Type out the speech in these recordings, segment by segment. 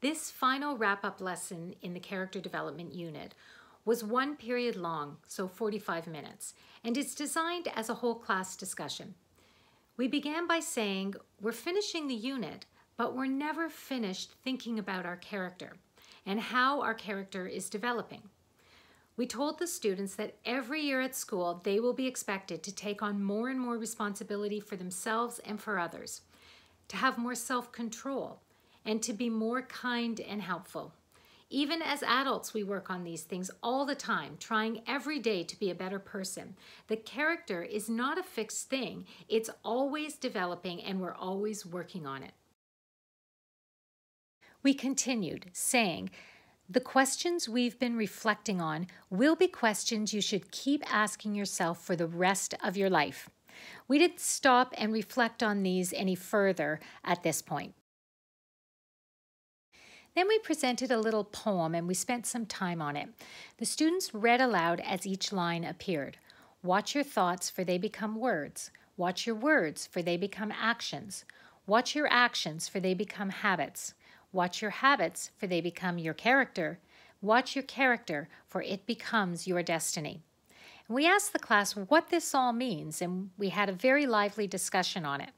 This final wrap-up lesson in the character development unit was one period long, so 45 minutes, and it's designed as a whole class discussion. We began by saying, we're finishing the unit, but we're never finished thinking about our character and how our character is developing. We told the students that every year at school, they will be expected to take on more and more responsibility for themselves and for others, to have more self-control, and to be more kind and helpful. Even as adults, we work on these things all the time, trying every day to be a better person. The character is not a fixed thing. It's always developing, and we're always working on it. We continued, saying, the questions we've been reflecting on will be questions you should keep asking yourself for the rest of your life. We didn't stop and reflect on these any further at this point. Then we presented a little poem and we spent some time on it. The students read aloud as each line appeared. Watch your thoughts, for they become words. Watch your words, for they become actions. Watch your actions, for they become habits. Watch your habits, for they become your character. Watch your character, for it becomes your destiny. And we asked the class what this all means, and we had a very lively discussion on it.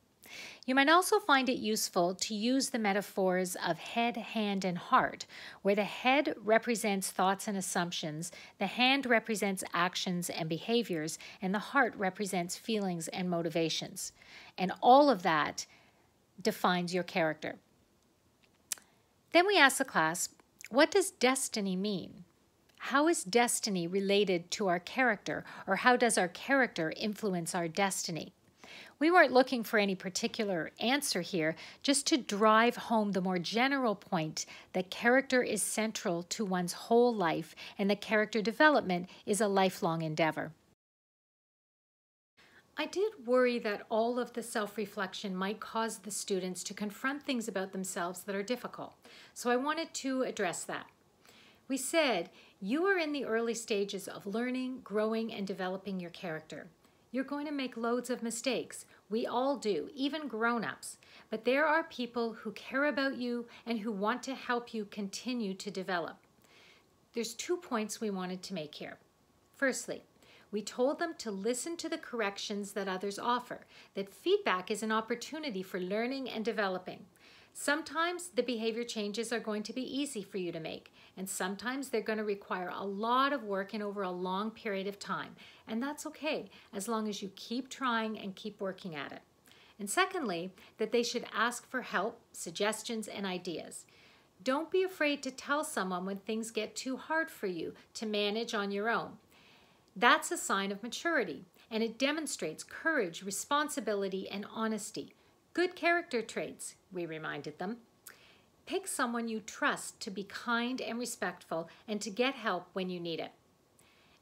You might also find it useful to use the metaphors of head, hand, and heart, where the head represents thoughts and assumptions, the hand represents actions and behaviors, and the heart represents feelings and motivations. And all of that defines your character. Then we asked the class, what does destiny mean? How is destiny related to our character, or how does our character influence our destiny? We weren't looking for any particular answer here, just to drive home the more general point that character is central to one's whole life and that character development is a lifelong endeavor. I did worry that all of the self-reflection might cause the students to confront things about themselves that are difficult, so I wanted to address that. We said, you are in the early stages of learning, growing, and developing your character. You're going to make loads of mistakes. We all do, even grown-ups. But there are people who care about you and who want to help you continue to develop. There's 2 points we wanted to make here. Firstly, we told them to listen to the corrections that others offer, that feedback is an opportunity for learning and developing. Sometimes the behavior changes are going to be easy for you to make, and sometimes they're going to require a lot of work and over a long period of time. And that's okay, as long as you keep trying and keep working at it. And secondly, that they should ask for help, suggestions, and ideas. Don't be afraid to tell someone when things get too hard for you to manage on your own. That's a sign of maturity, and it demonstrates courage, responsibility, and honesty. Good character traits, we reminded them. Pick someone you trust to be kind and respectful and to get help when you need it.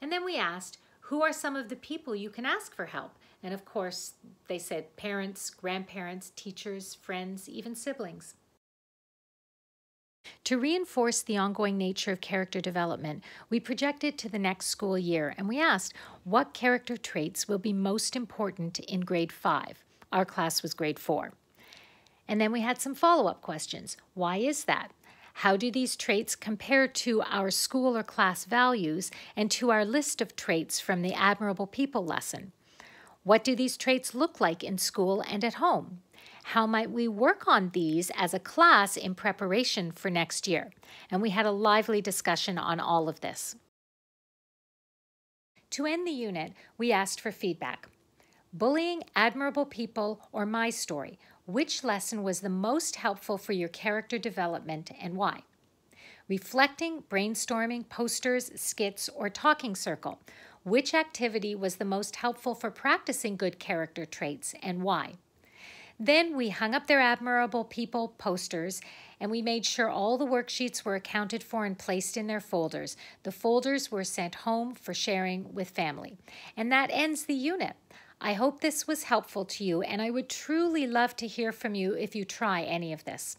And then we asked, who are some of the people you can ask for help? And of course, they said parents, grandparents, teachers, friends, even siblings. To reinforce the ongoing nature of character development, we projected to the next school year and we asked what character traits will be most important in grade 5. Our class was grade 4. And then we had some follow-up questions. Why is that? How do these traits compare to our school or class values and to our list of traits from the Admirable People lesson? What do these traits look like in school and at home? How might we work on these as a class in preparation for next year? And we had a lively discussion on all of this. To end the unit, we asked for feedback. Bullying, Admirable People, or My Story, which lesson was the most helpful for your character development and why? Reflecting, brainstorming, posters, skits, or talking circle, which activity was the most helpful for practicing good character traits and why? Then we hung up their Admirable People posters and we made sure all the worksheets were accounted for and placed in their folders. The folders were sent home for sharing with family. And that ends the unit. I hope this was helpful to you, and I would truly love to hear from you if you try any of this.